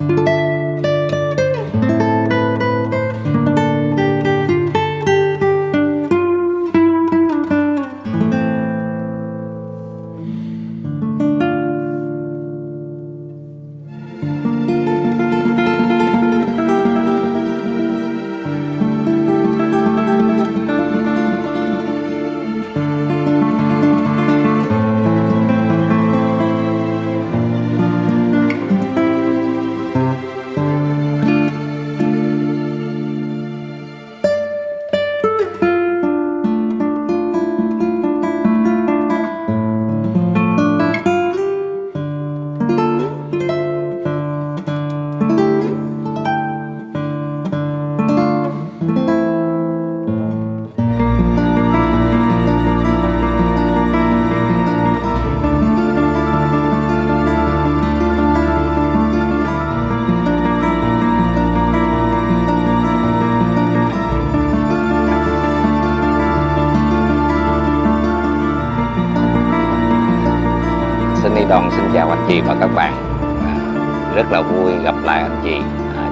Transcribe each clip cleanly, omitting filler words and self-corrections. Sunny Doan xin chào anh chị và các bạn. Rất là vui gặp lại anh chị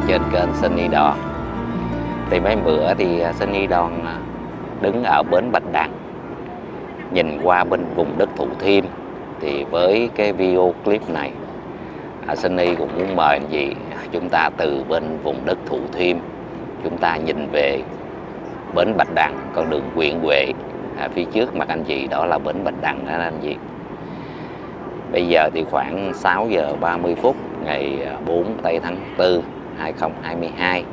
trên kênh Sunny Doan. Thì mấy bữa thì Sunny Doan đứng ở bến Bạch Đằng, nhìn qua bên vùng đất Thủ Thiêm. Thì với cái video clip này, Sunny cũng muốn mời anh chị, chúng ta từ bên vùng đất Thủ Thiêm, chúng ta nhìn về bến Bạch Đằng, con đường Nguyễn Huệ. Phía trước mặt anh chị đó là bến Bạch Đằng đó anh chị. Bây giờ thì khoảng 6 giờ 30 phút ngày 4 tây tháng 4 2022.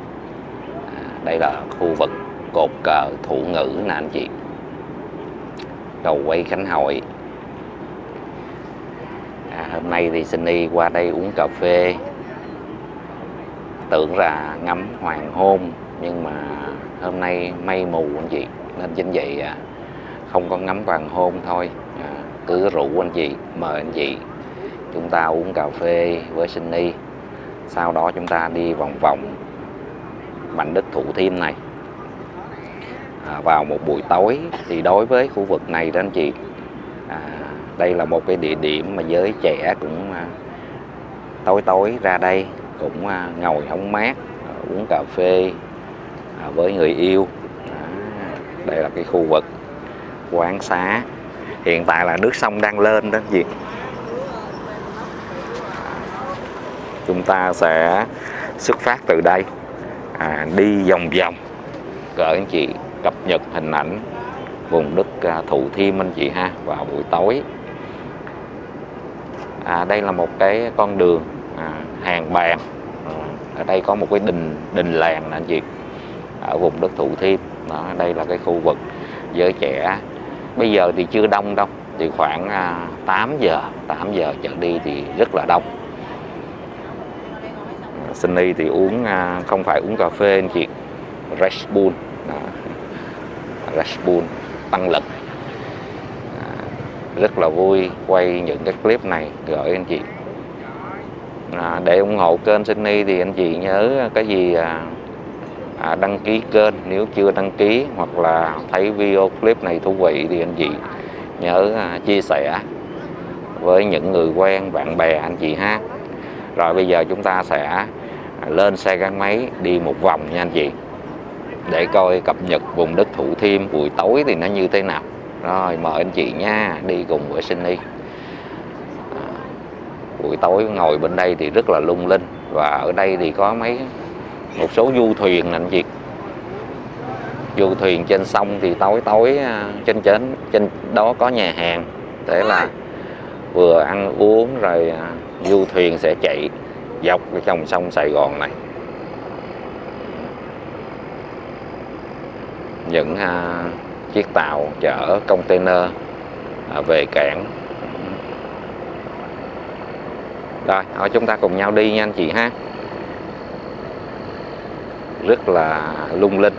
Đây là khu vực cột cờ Thủ Ngữ nè anh chị. Cầu Quay Khánh Hội. Hôm nay thì Sunny qua đây uống cà phê. Tưởng là ngắm hoàng hôn nhưng mà hôm nay mây mù anh chị, nên chính vậy không có ngắm hoàng hôn thôi. Cứ rủ anh chị, mời anh chị chúng ta uống cà phê với Sunny, sau đó chúng ta đi vòng vòng mảnh đất Thủ Thiêm này vào một buổi tối. Thì đối với khu vực này đó anh chị, đây là một cái địa điểm mà giới trẻ cũng tối tối ra đây cũng ngồi hóng mát, uống cà phê với người yêu. Đây là cái khu vực quán xá. Hiện tại là nước sông đang lên đó anh chị. Chúng ta sẽ xuất phát từ đây, đi vòng vòng gửi anh chị cập nhật hình ảnh vùng đất Thủ Thiêm anh chị ha, vào buổi tối. Đây là một cái con đường hàng bàn. Ở đây có một cái đình làng nè anh chị, ở vùng đất Thủ Thiêm. Đó, đây là cái khu vực giới trẻ. Bây giờ thì chưa đông đâu, thì khoảng 8 giờ trở đi thì rất là đông. Sunny thì uống, không phải uống cà phê anh chị, Red Bull. Red Bull tăng lực. Rất là vui quay những cái clip này gửi anh chị. Để ủng hộ kênh Sunny thì anh chị nhớ cái gì đăng ký kênh nếu chưa đăng ký, hoặc là thấy video clip này thú vị thì anh chị nhớ chia sẻ với những người quen bạn bè anh chị ha. Rồi bây giờ chúng ta sẽ lên xe gắn máy đi một vòng nha anh chị, để coi cập nhật vùng đất Thủ Thiêm buổi tối thì nó như thế nào. Rồi mời anh chị nha, đi cùng với Sunny. Buổi tối ngồi bên đây thì rất là lung linh, và ở đây thì có một số du thuyền nè anh chị. Du thuyền trên sông thì tối tối trên đó có nhà hàng, để là vừa ăn uống rồi du thuyền sẽ chạy dọc cái dòng sông Sài Gòn này. Những chiếc tàu chở container về cảng. Rồi, thôi chúng ta cùng nhau đi nha anh chị ha. Rất là lung linh.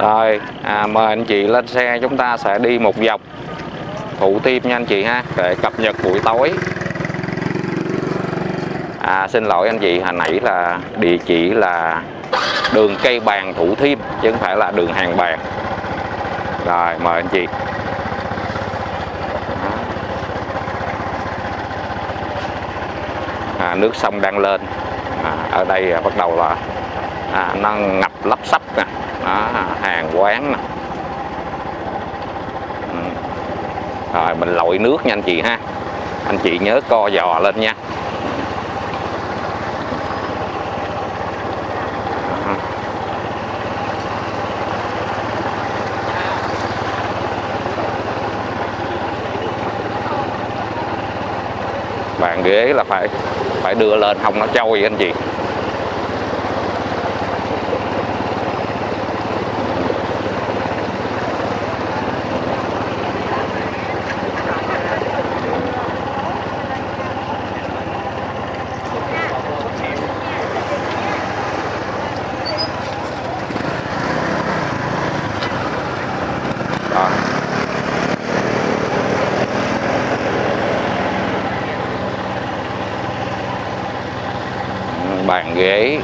Rồi mời anh chị lên xe, chúng ta sẽ đi một dọc Thủ Thiêm nha anh chị ha, để cập nhật buổi tối. Xin lỗi anh chị, hồi nãy là địa chỉ là đường Cây Bàn Thủ Thiêm chứ không phải là đường Hàng Bàn. Rồi mời anh chị. Nước sông đang lên, ở đây bắt đầu là nó ngập lấp xấp nè, hàng quán nè. Rồi mình lội nước nha anh chị ha, anh chị nhớ co giò lên nha. Bàn ghế là phải đưa lên, không nó trôi vậy anh chị. Ghế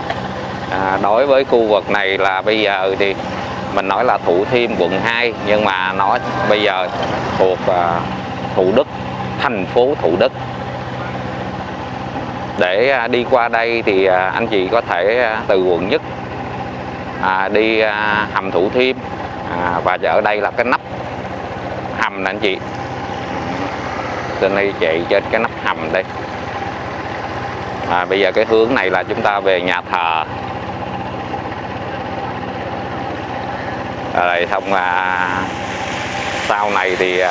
đối với khu vực này là bây giờ thì mình nói là Thủ Thiêm quận 2, nhưng mà nó bây giờ thuộc Thủ Đức, thành phố Thủ Đức. Để đi qua đây thì anh chị có thể từ quận nhất đi hầm Thủ Thiêm, và ở đây là cái nắp hầm nè anh chị. Xin đi chạy trên cái nắp hầm đây. Bây giờ cái hướng này là chúng ta về nhà thờ. Rồi xong sau này thì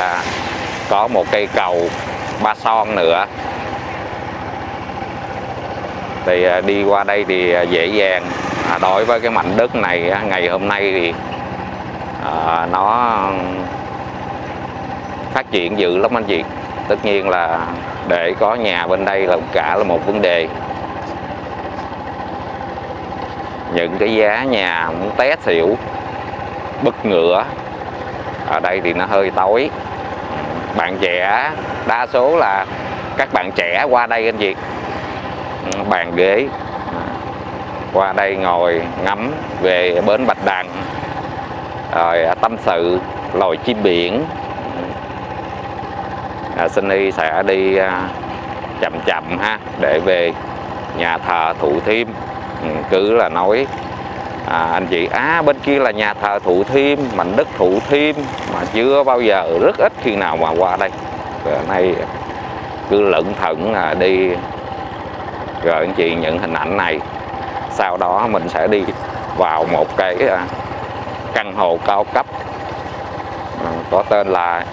có một cây cầu Ba Son nữa. Thì đi qua đây thì dễ dàng. Đối với cái mảnh đất này ngày hôm nay thì nó phát triển dữ lắm anh chị. Tất nhiên là để có nhà bên đây là cả là một vấn đề. Những cái giá nhà muốn té xỉu, bứt ngựa. Ở đây thì nó hơi tối. Bạn trẻ, đa số là các bạn trẻ qua đây anh chị. Bàn ghế qua đây ngồi ngắm về bến Bạch Đằng, rồi tâm sự, loài chim biển. Sunny sẽ đi chậm chậm ha, để về nhà thờ Thủ Thiêm. Cứ là nói anh chị bên kia là nhà thờ Thủ Thiêm, mảnh đất Thủ Thiêm mà chưa bao giờ, rất ít khi nào mà qua đây. Rồi nay cứ lẩn thẩn đi. Rồi anh chị nhận hình ảnh này, sau đó mình sẽ đi vào một cái căn hộ cao cấp có tên là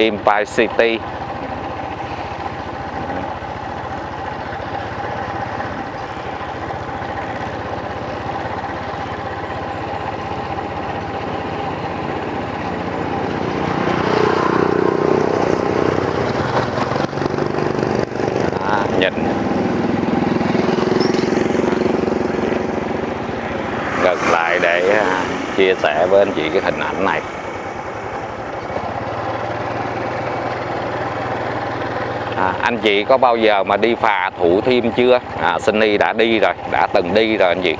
Empire City. Nhìn gần lại để chia sẻ với anh chị cái hình ảnh này. Anh chị có bao giờ mà đi phà Thủ Thiêm chưa? Sunny đã đi rồi, đã từng đi rồi anh chị.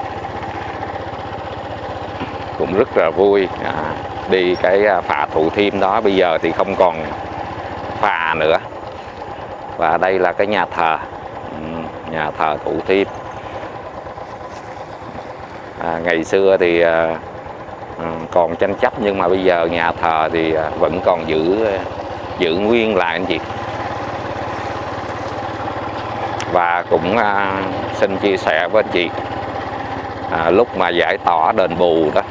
Cũng rất là vui đi cái phà Thủ Thiêm đó. Bây giờ thì không còn phà nữa. Và đây là cái nhà thờ, nhà thờ Thủ Thiêm. Ngày xưa thì còn tranh chấp, nhưng mà bây giờ nhà thờ thì vẫn còn giữ nguyên lại anh chị. Và cũng xin chia sẻ với anh chị, lúc mà giải tỏa đền bù đó,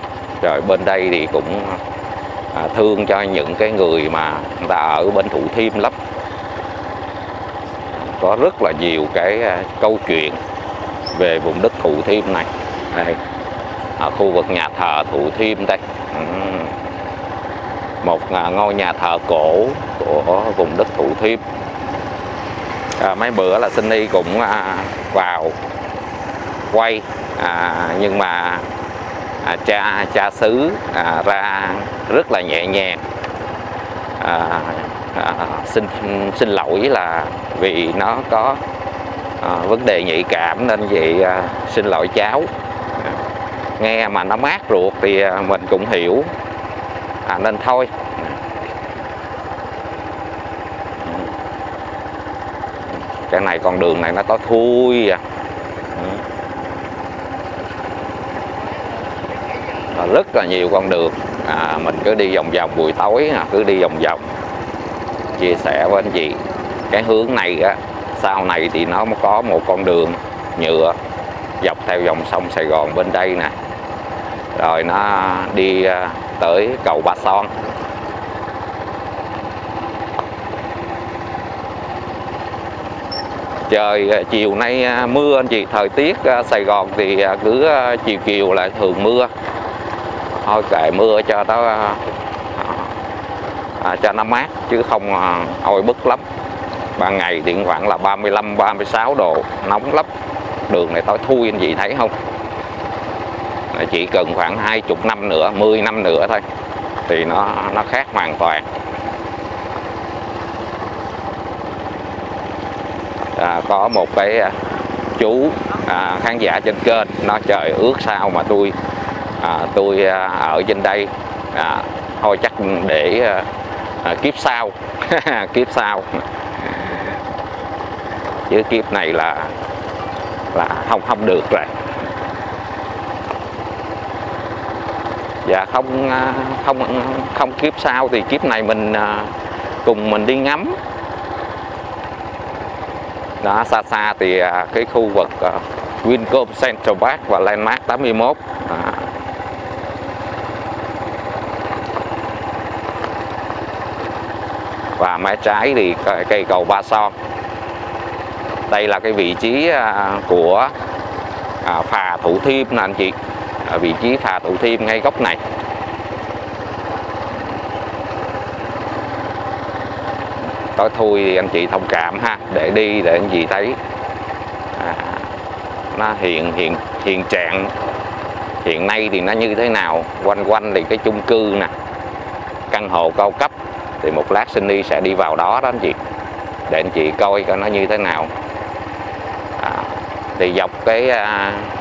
rồi bên đây thì cũng thương cho những cái người mà người ta ở bên Thủ Thiêm lắm. Có rất là nhiều cái câu chuyện về vùng đất Thủ Thiêm này. Đây, ở khu vực nhà thờ Thủ Thiêm đây, một ngôi nhà thờ cổ của vùng đất Thủ Thiêm. Mấy bữa là Sunny cũng vào quay, nhưng mà trà sứ ra rất là nhẹ nhàng. Xin lỗi là vì nó có vấn đề nhạy cảm nên vậy, xin lỗi cháu. Nghe mà nó mát ruột thì mình cũng hiểu, nên thôi. Cái này con đường này nó tối thui à. Rất là nhiều con đường, mình cứ đi vòng vòng buổi tối, cứ đi vòng vòng. Chia sẻ với anh chị, cái hướng này á, sau này thì nó có một con đường nhựa dọc theo dòng sông Sài Gòn bên đây nè, rồi nó đi tới cầu Ba Son. Trời chiều nay mưa anh chị, thời tiết Sài Gòn thì cứ chiều chiều lại thường mưa. Thôi kệ mưa cho nó mát chứ không oi bức lắm. Ban ngày thì khoảng là 35-36 độ, nóng lắm. Đường này tối thui anh chị thấy không? Chỉ cần khoảng 20 năm nữa, 10 năm nữa thôi thì nó khác hoàn toàn. Có một cái chú khán giả trên kênh nói trời ước sao mà tôi ở trên đây, thôi chắc để kiếp sau kiếp sau, chứ kiếp này là không được rồi. Dạ không kiếp sau thì kiếp này mình cùng đi ngắm. Đó, xa xa thì cái khu vực Wincom Central Park và Landmark 81. Và mé trái thì cây cầu Ba Son. Đây là cái vị trí của phà Thủ Thiêm nè anh chị. Vị trí phà Thủ Thiêm ngay góc này. Tối thui thì anh chị thông cảm ha, để đi để anh chị thấy nó hiện trạng hiện nay thì nó như thế nào. Quanh thì cái chung cư nè, căn hộ cao cấp, thì một lát Sunny sẽ đi vào đó đó anh chị, để anh chị coi coi nó như thế nào. Thì dọc cái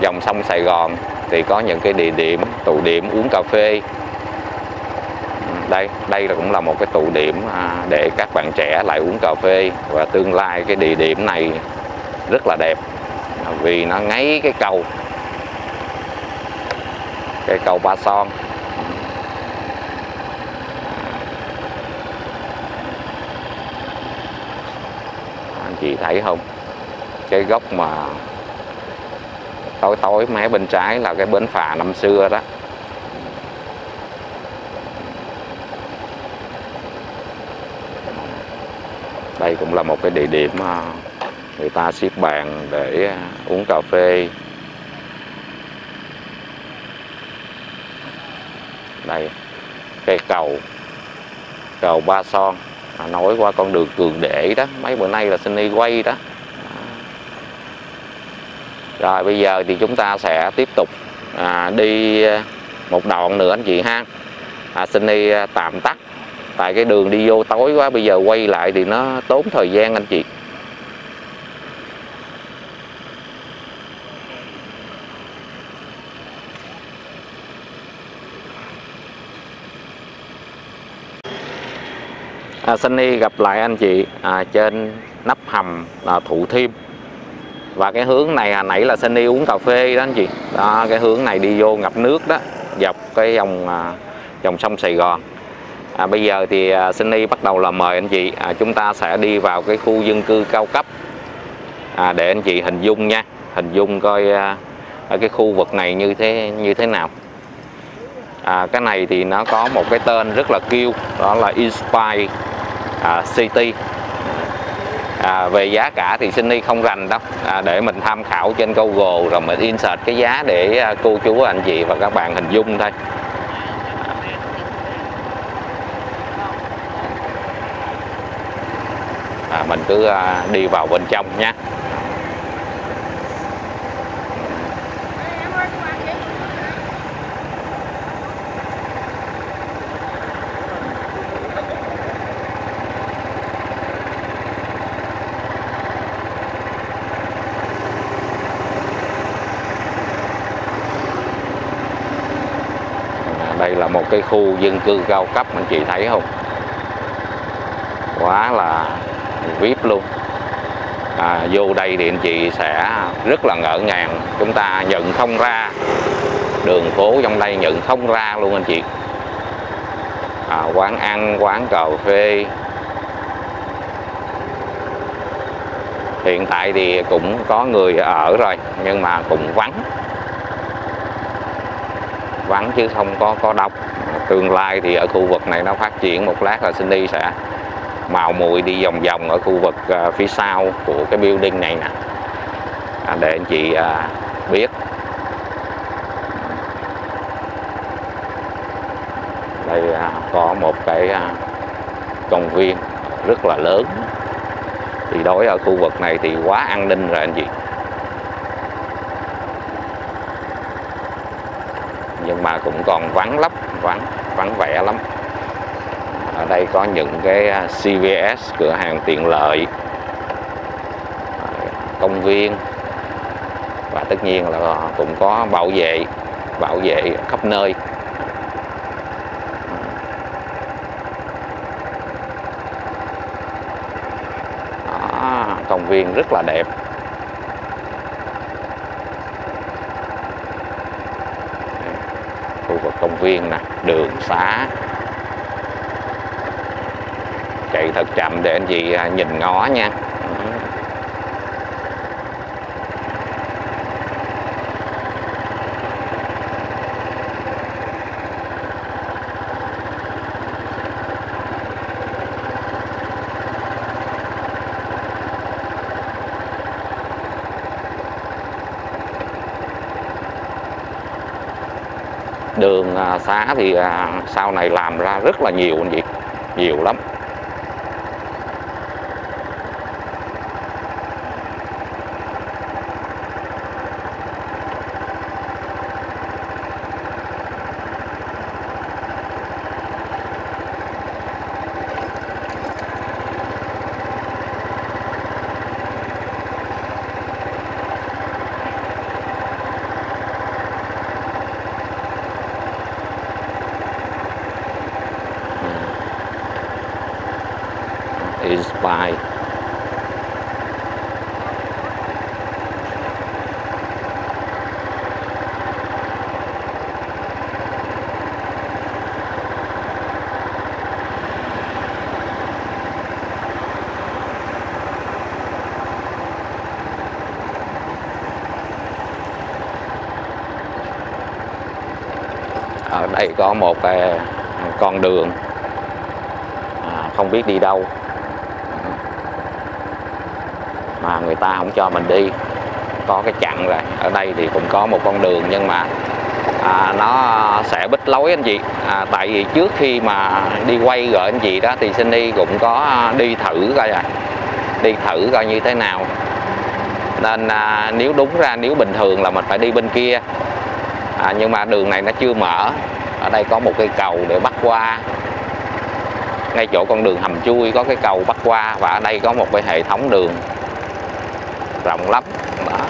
dòng sông Sài Gòn thì có những cái địa điểm tụ điểm uống cà phê. Đây là cũng là một cái tụ điểm để các bạn trẻ lại uống cà phê, và tương lai cái địa điểm này rất là đẹp vì nó ngay cái cầu Ba Son. Anh chị thấy không, cái góc mà tối mé bên trái là cái bến phà năm xưa đó. Đây cũng là một cái địa điểm người ta xếp bàn để uống cà phê. Đây, cây cầu Ba Son nối qua con đường Cường Để đó, mấy bữa nay là Sunny quay đó. Rồi bây giờ thì chúng ta sẽ tiếp tục đi một đoạn nữa anh chị ha. Sunny tạm tắt tại cái đường đi vô tối quá, bây giờ quay lại thì nó tốn thời gian anh chị. Sunny gặp lại anh chị trên nắp hầm Thủ Thiêm. Và cái hướng này hồi nãy là Sunny uống cà phê đó anh chị. Đó, cái hướng này đi vô ngập nước đó, dọc cái dòng sông Sài Gòn. Bây giờ thì Sunny bắt đầu là mời anh chị, chúng ta sẽ đi vào cái khu dân cư cao cấp để anh chị hình dung nha, hình dung coi ở cái khu vực này như thế nào. Cái này thì nó có một cái tên rất là kêu, đó là Empire City. Về giá cả thì Sunny không rành đâu, để mình tham khảo trên Google rồi mình insert cái giá để cô chú anh chị và các bạn hình dung thôi. Mình cứ đi vào bên trong nha. đây là một cái khu dân cư cao cấp, anh chị thấy không, quá là VIP luôn. Vô đây thì anh chị sẽ rất là ngỡ ngàng, chúng ta nhận không ra, đường phố trong đây nhận không ra luôn anh chị. Quán ăn, quán cà phê. Hiện tại thì cũng có người ở rồi nhưng mà cũng vắng. Vắng chứ không có đông. Tương lai thì ở khu vực này nó phát triển, một lát là Sunny sẽ mạo muội đi vòng vòng ở khu vực phía sau của cái building này nè, để anh chị biết. Đây có một cái công viên rất là lớn. Thì đối ở khu vực này thì quá an ninh rồi anh chị. Nhưng mà cũng còn vắng lắm, vắng vẻ lắm. Ở đây có những cái CVS, cửa hàng tiện lợi, công viên, và tất nhiên là cũng có bảo vệ khắp nơi. Công viên rất là đẹp. Khu vực công viên nè, đường xá chạy thật chậm để anh chị nhìn ngó nha. Đường xá thì sau này làm ra rất là nhiều anh chị, nhiều lắm. Inspire. Ở đây có một cái con đường không biết đi đâu mà người ta không cho mình đi, có cái chặn rồi. Ở đây thì cũng có một con đường nhưng mà nó sẽ bích lối anh chị. Tại vì trước khi mà đi quay rồi anh chị đó thì Sunny cũng có đi thử coi rồi, đi thử coi như thế nào. Nên nếu đúng ra nếu bình thường là mình phải đi bên kia, nhưng mà đường này nó chưa mở. Ở đây có một cây cầu để bắt qua. Ngay chỗ con đường hầm chui có cái cầu bắt qua, và ở đây có một cái hệ thống đường rộng lắm. Đó.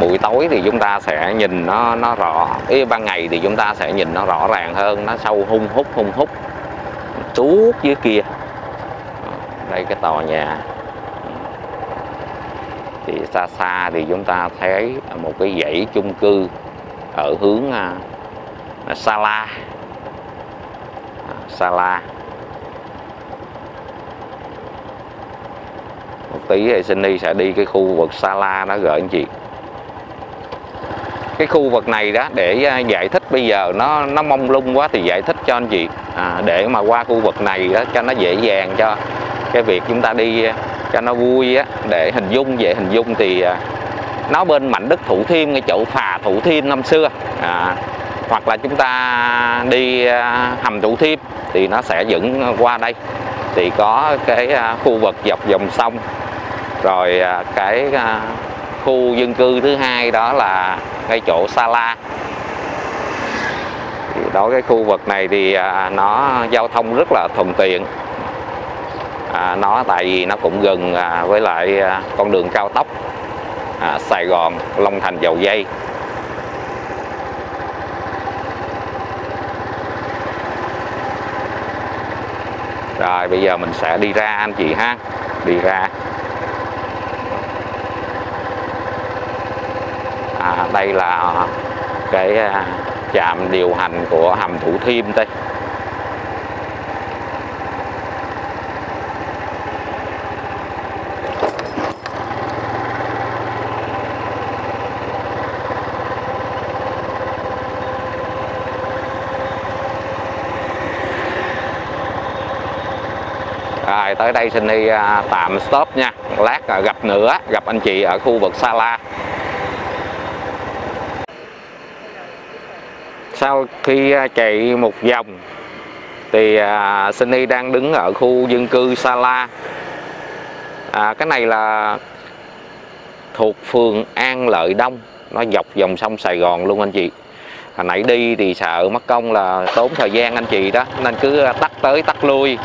Buổi tối thì chúng ta sẽ nhìn nó rõ. Ý, ban ngày thì chúng ta sẽ nhìn nó rõ ràng hơn, nó sâu hung hút suốt dưới kia. Đây cái tòa nhà. Thì xa xa thì chúng ta thấy một cái dãy chung cư ở hướng Sala. Sala. Một tí thì Sunny sẽ đi cái khu vực Sala đó gửi anh chị. Cái khu vực này đó để giải thích bây giờ nó mông lung quá, thì giải thích cho anh chị để mà qua khu vực này đó cho nó dễ dàng, cho cái việc chúng ta đi cho nó vui á, để hình dung. Về hình dung thì nó bên mảnh đất Thủ Thiêm, ngay chỗ phà Thủ Thiêm năm xưa, hoặc là chúng ta đi hầm Thủ Thiêm thì nó sẽ dẫn qua đây. Thì có cái khu vực dọc dòng sông, rồi cái khu dân cư thứ hai đó là ngay chỗ Sala. Đối với khu vực này thì nó giao thông rất là thuận tiện. Nó tại vì nó cũng gần với lại con đường cao tốc Sài Gòn Long Thành Dầu Dây. Rồi bây giờ mình sẽ đi ra anh chị ha, đi ra. Đây là cái trạm điều hành của hầm Thủ Thiêm đây. Rồi tới đây xin đi tạm stop nha. Lát gặp nữa, gặp anh chị ở khu vực Sala. Sau khi chạy một vòng thì Sunny đang đứng ở khu dân cư Sala. Cái này là thuộc phường An Lợi Đông, nó dọc dòng sông Sài Gòn luôn anh chị. Hồi nãy đi thì sợ mất công là tốn thời gian anh chị đó, nên cứ tắt tới tắt lui.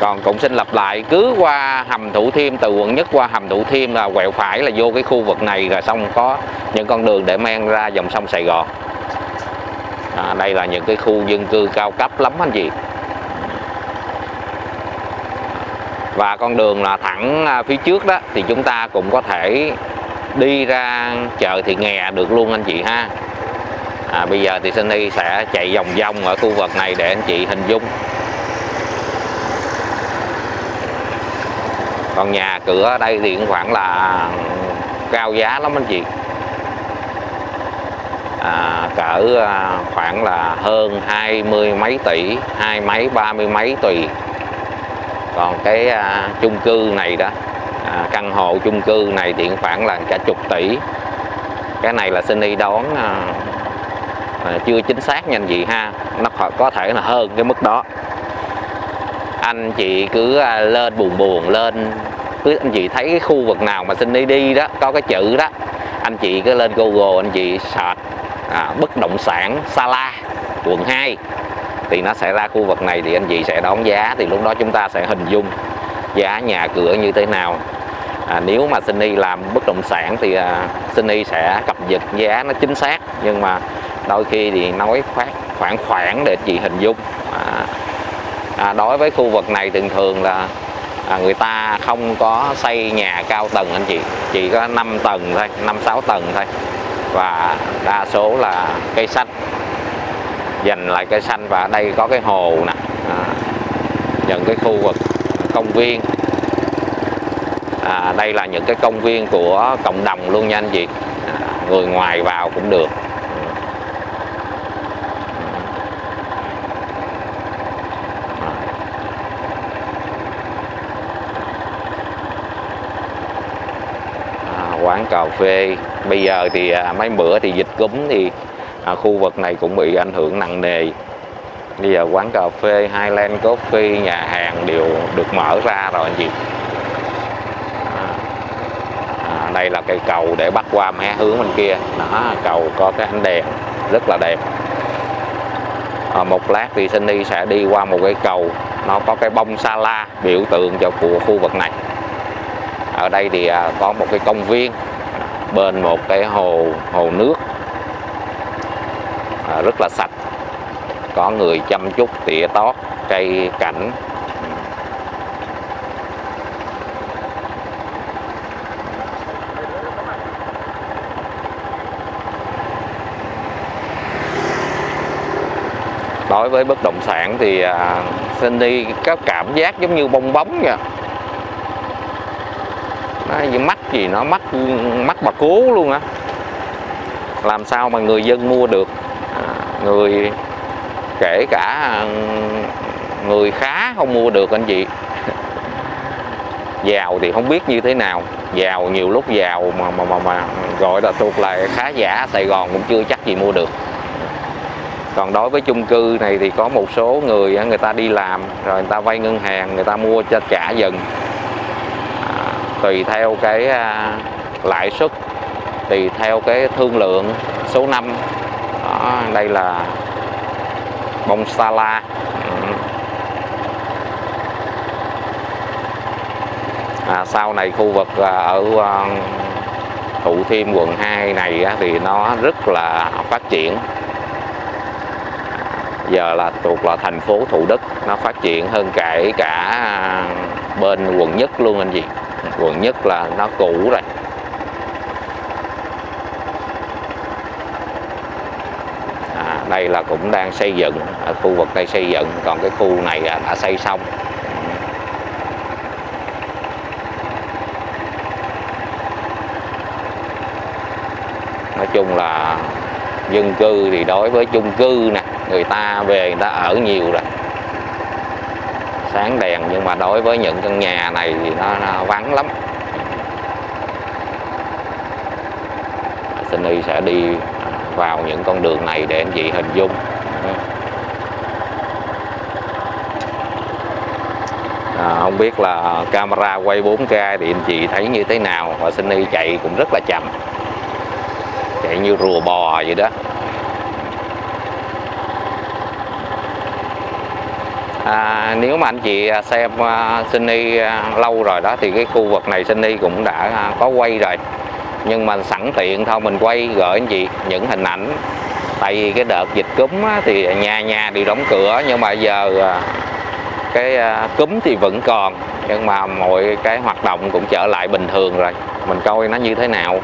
Còn cũng xin lặp lại, cứ qua hầm Thủ Thiêm, từ quận nhất qua hầm Thủ Thiêm là quẹo phải là vô cái khu vực này, rồi xong có những con đường để men ra dòng sông Sài Gòn. Đây là những cái khu dân cư cao cấp lắm anh chị. Và con đường là thẳng phía trước đó thì chúng ta cũng có thể đi ra chợ Thị Nghè được luôn anh chị ha. Bây giờ thì Sunny sẽ chạy vòng vòng ở khu vực này để anh chị hình dung. Còn nhà cửa ở đây thì cũng khoảng là cao giá lắm anh chị. Cỡ khoảng là hơn 20 mấy tỷ, 20 mấy 30 mấy tùy. Còn cái chung cư này đó, căn hộ chung cư này thì khoảng là cả chục tỷ. Cái này là Sunny đoán chưa chính xác nhanh gì ha, nó có thể là hơn cái mức đó. Anh chị cứ lên buồn lên, cứ anh chị thấy cái khu vực nào mà Sunny đi đó có cái chữ đó, anh chị cứ lên Google anh chị search bất động sản Sala quận 2 thì nó sẽ ra khu vực này, thì anh chị sẽ đón giá, thì lúc đó chúng ta sẽ hình dung giá nhà cửa như thế nào. Nếu mà Sunny làm bất động sản thì Sunny sẽ cập nhật giá nó chính xác, nhưng mà đôi khi thì nói khoảng khoảng để chị hình dung. Đối với khu vực này thường thường là người ta không có xây nhà cao tầng anh chị, chỉ có 5 tầng thôi, 5-6 tầng thôi, và đa số là cây xanh, dành lại cây xanh. Và ở đây có cái hồ nè, những cái khu vực công viên. Đây là những cái công viên của cộng đồng luôn nha anh chị, người ngoài vào cũng được. Quán cà phê, bây giờ thì mấy bữa thì dịch cúm thì khu vực này cũng bị ảnh hưởng nặng nề. Bây giờ quán cà phê, Highland Coffee, nhà hàng đều được mở ra rồi anh chị. Đây là cây cầu để bắt qua mé hướng bên kia đó, cầu có cái ánh đèn rất là đẹp. Một lát thì Sunny sẽ đi qua một cái cầu, nó có cái bông Sa La biểu tượng cho của khu vực này. Ở đây thì có một cái công viên bên một cái hồ nước rất là sạch, có người chăm chút tỉa tót cây cảnh. Đối với bất động sản thì Sunny có cảm giác giống như bong bóng nha. Mắc gì nó mắc bà cố luôn á, làm sao mà người dân mua được. Người kể cả người khá không mua được anh chị. Giàu thì không biết như thế nào, giàu nhiều lúc giàu mà gọi là thuộc lại khá giả Sài Gòn cũng chưa chắc gì mua được. Còn đối với chung cư này thì có một số người ta đi làm rồi người ta vay ngân hàng, người ta mua cho trả dần tùy theo cái lãi suất, tùy theo cái thương lượng số năm. Đây là bông Sa La. Sau này khu vực ở Thủ Thiêm quận 2 này thì nó rất là phát triển. giờ là thuộc là thành phố Thủ Đức, nó phát triển hơn kể cả bên quận nhất luôn anh chị. Quận nhất là nó cũ rồi. Đây là cũng đang xây dựng, ở khu vực đây xây dựng, còn cái khu này đã xây xong. Nói chung là dân cư thì đối với chung cư nè, người ta về người ta ở nhiều rồi, sáng đèn, nhưng mà đối với những căn nhà này thì nó vắng lắm. Sunny sẽ đi vào những con đường này để anh chị hình dung. Không biết là camera quay 4K thì anh chị thấy như thế nào, và Sunny chạy cũng rất là chậm, chạy như rùa bò vậy đó. Nếu mà anh chị xem Sunny lâu rồi đó thì cái khu vực này Sunny cũng đã có quay rồi, nhưng mà sẵn tiện thôi mình quay gửi anh chị những hình ảnh. Tại vì cái đợt dịch cúm thì nhà nhà đều đóng cửa, nhưng mà giờ cái cúm thì vẫn còn, nhưng mà mọi cái hoạt động cũng trở lại bình thường rồi, mình coi nó như thế nào.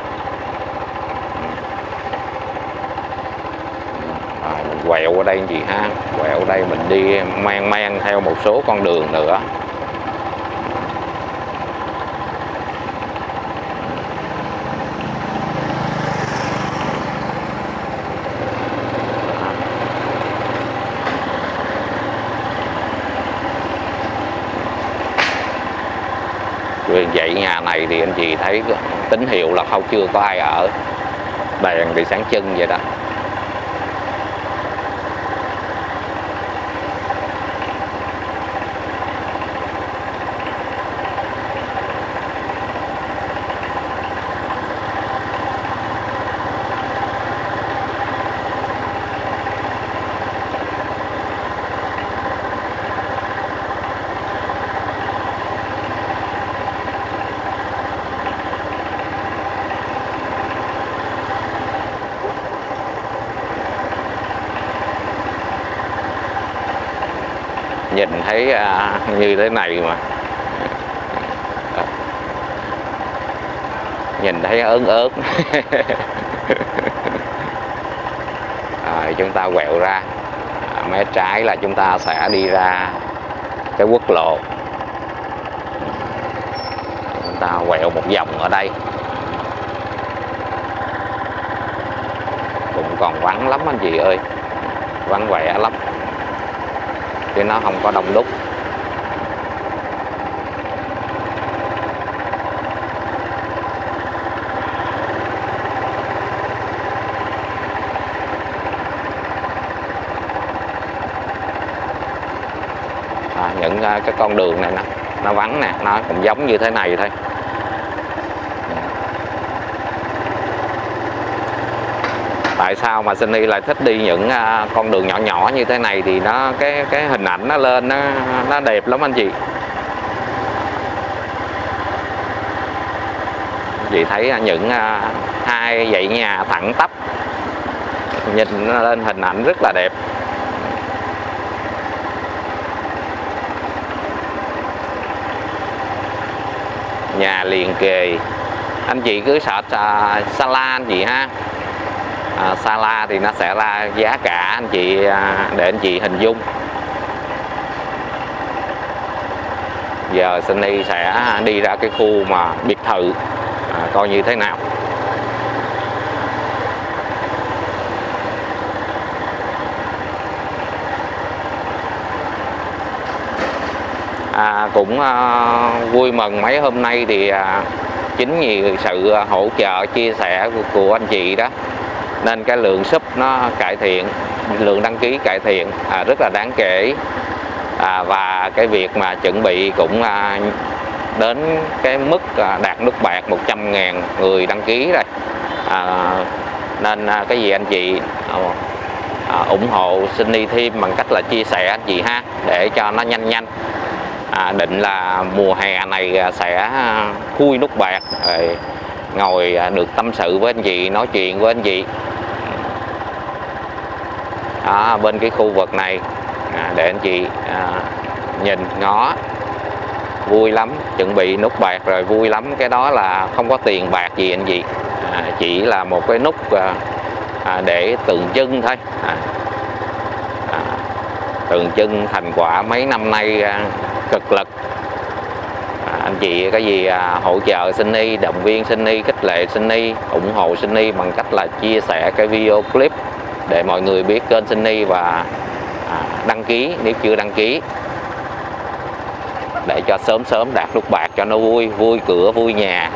Mình quẹo qua đây anh chị ha, quẹo đây mình đi mang theo một số con đường nữa. Vậy nhà này thì anh chị thấy tín hiệu là không, chưa có ai ở, đèn thì sáng trưng vậy đó. Nhìn thấy như thế này mà nhìn thấy ớn ớt. Rồi chúng ta quẹo ra mé trái là chúng ta sẽ đi ra cái quốc lộ. Chúng ta quẹo một vòng ở đây, cũng còn vắng lắm anh chị ơi, vắng vẻ lắm chứ nó không có đông đúc. Những cái con đường này nó vắng nè, nó cũng giống như thế này thôi. Tại sao mà Sunny lại thích đi những con đường nhỏ nhỏ như thế này thì nó cái hình ảnh nó lên nó đẹp lắm anh chị. Chị thấy những hai dãy nhà thẳng tắp, nhìn lên hình ảnh rất là đẹp. Nhà liền kề, anh chị cứ search Sala anh chị ha. Sala thì nó sẽ ra giá cả anh chị để anh chị hình dung. Giờ Sunny sẽ đi ra cái khu mà biệt thự coi như thế nào. Cũng vui mừng mấy hôm nay thì chính vì sự hỗ trợ chia sẻ của anh chị đó nên cái lượng sub nó cải thiện, lượng đăng ký cải thiện rất là đáng kể. Và cái việc mà chuẩn bị cũng đến cái mức đạt nút bạc 100.000 người đăng ký rồi. Nên cái gì anh chị ủng hộ Sunny thêm bằng cách là chia sẻ anh chị ha, để cho nó nhanh. Định là mùa hè này sẽ khui nút bạc, ngồi được tâm sự với anh chị, nói chuyện với anh chị. đó, bên cái khu vực này để anh chị nhìn ngó vui lắm. Chuẩn bị nút bạc rồi vui lắm, cái đó là không có tiền bạc gì anh chị, chỉ là một cái nút để tượng trưng thôi, tượng trưng thành quả mấy năm nay cực lực. Anh chị cái gì hỗ trợ Sunny, động viên Sunny, khích lệ Sunny, ủng hộ Sunny bằng cách là chia sẻ cái video clip để mọi người biết kênh Sunny và đăng ký nếu chưa đăng ký, để cho sớm sớm đạt nút bạc cho nó vui, vui cửa vui nhà.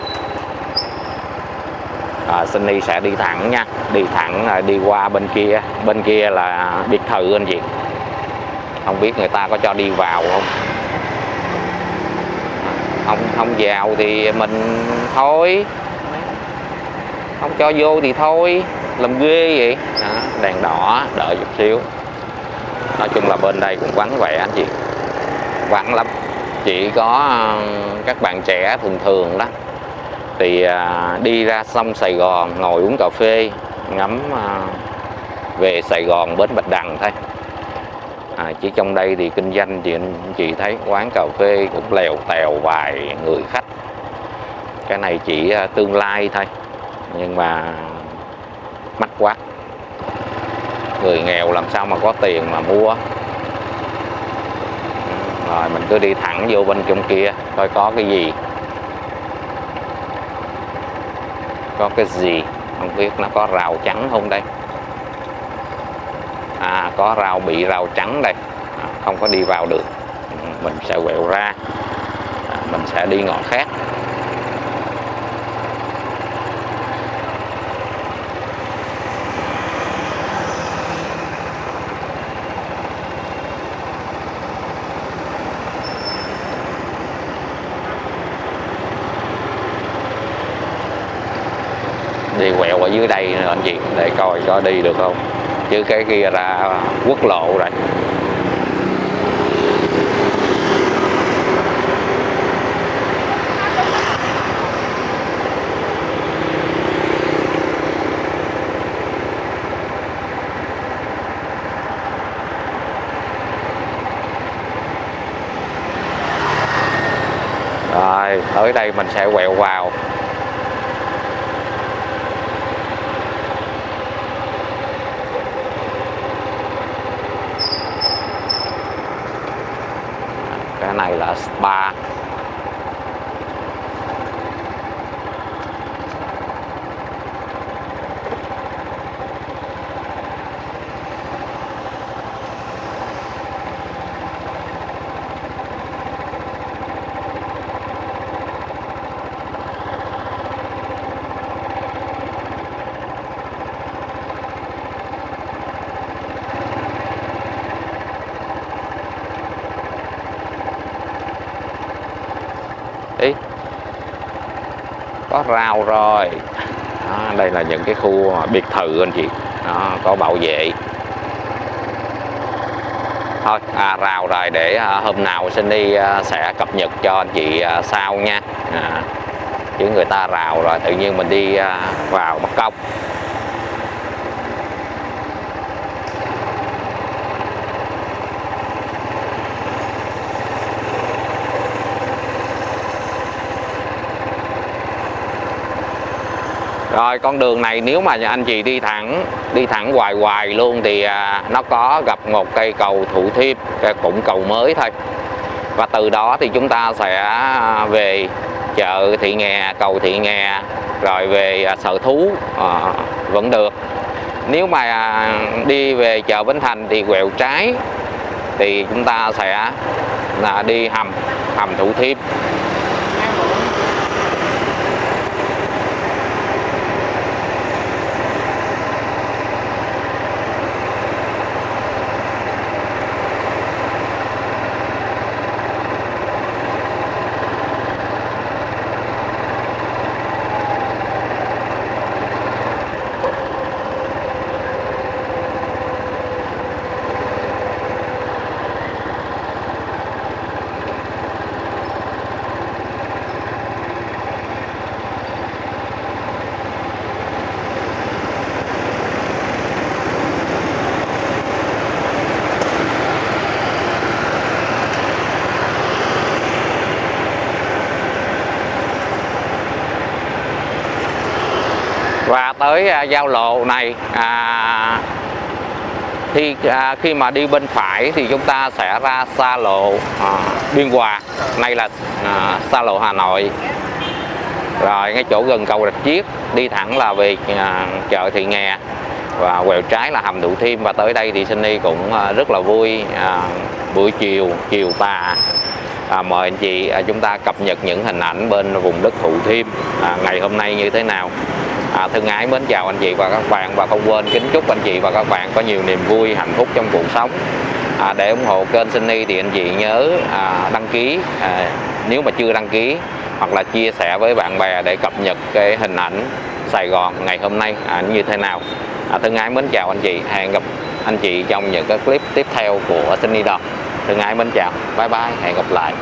Sunny sẽ đi thẳng nha, đi thẳng đi qua bên kia, bên kia là biệt thự anh chị, không biết người ta có cho đi vào không. Không vào thì mình thôi, không cho vô thì thôi, làm ghê vậy. Đó, đèn đỏ đợi chút xíu. Nói chung là bên đây cũng vắng vẻ anh chị, vắng lắm, chỉ có các bạn trẻ thường thường đó thì đi ra sông Sài Gòn ngồi uống cà phê ngắm về Sài Gòn bến Bạch Đằng thôi. Chứ trong đây thì kinh doanh thì anh chị thấy quán cà phê cũng lèo tèo vài người khách. Cái này chỉ tương lai thôi, nhưng mà mắc quá, người nghèo làm sao mà có tiền mà mua. Rồi mình cứ đi thẳng vô bên trong kia coi có cái gì, có cái gì không biết, nó có rau trắng không đây. Có rau, bị rau trắng đây, không có đi vào được, mình sẽ quẹo ra, mình sẽ đi ngõ khác. Đi quẹo ở dưới đây nữa anh chị, để coi có đi được không, chứ cái kia là quốc lộ rồi. Rồi, tới đây mình sẽ quẹo vào. Cái này là spa. Có rau rồi đó, đây là những cái khu biệt thự anh chị đó, có bảo vệ thôi. Rau rồi, để hôm nào Sunny sẽ cập nhật cho anh chị sau nha. Chứ người ta rào rồi tự nhiên mình đi vào mất công. Rồi con đường này nếu mà anh chị đi thẳng hoài luôn thì nó có gặp một cây cầu Thủ Thiêm, cũng cầu mới thôi. Và từ đó thì chúng ta sẽ về chợ Thị Nghè, cầu Thị Nghè, rồi về sở thú vẫn được. Nếu mà đi về chợ Bến Thành thì quẹo trái thì chúng ta sẽ là đi hầm Thủ Thiêm. Và tới giao lộ này thì khi mà đi bên phải thì chúng ta sẽ ra xa lộ Biên Hòa, nay là xa lộ Hà Nội. Rồi ngay chỗ gần cầu Rạch Chiếc đi thẳng là về chợ Thị Nghè và quẹo trái là hầm Thủ Thiêm. Và tới đây thì Sunny cũng rất là vui, buổi chiều tà mời anh chị chúng ta cập nhật những hình ảnh bên vùng đất Thủ Thiêm ngày hôm nay như thế nào. Thân ái mến chào anh chị và các bạn, và không quên kính chúc anh chị và các bạn có nhiều niềm vui, hạnh phúc trong cuộc sống. Để ủng hộ kênh Sunny thì anh chị nhớ đăng ký nếu mà chưa đăng ký, hoặc là chia sẻ với bạn bè để cập nhật cái hình ảnh Sài Gòn ngày hôm nay như thế nào. Thân ái mến chào anh chị, hẹn gặp anh chị trong những cái clip tiếp theo của Sunny Doan. Thân ái mến chào, bye bye, hẹn gặp lại.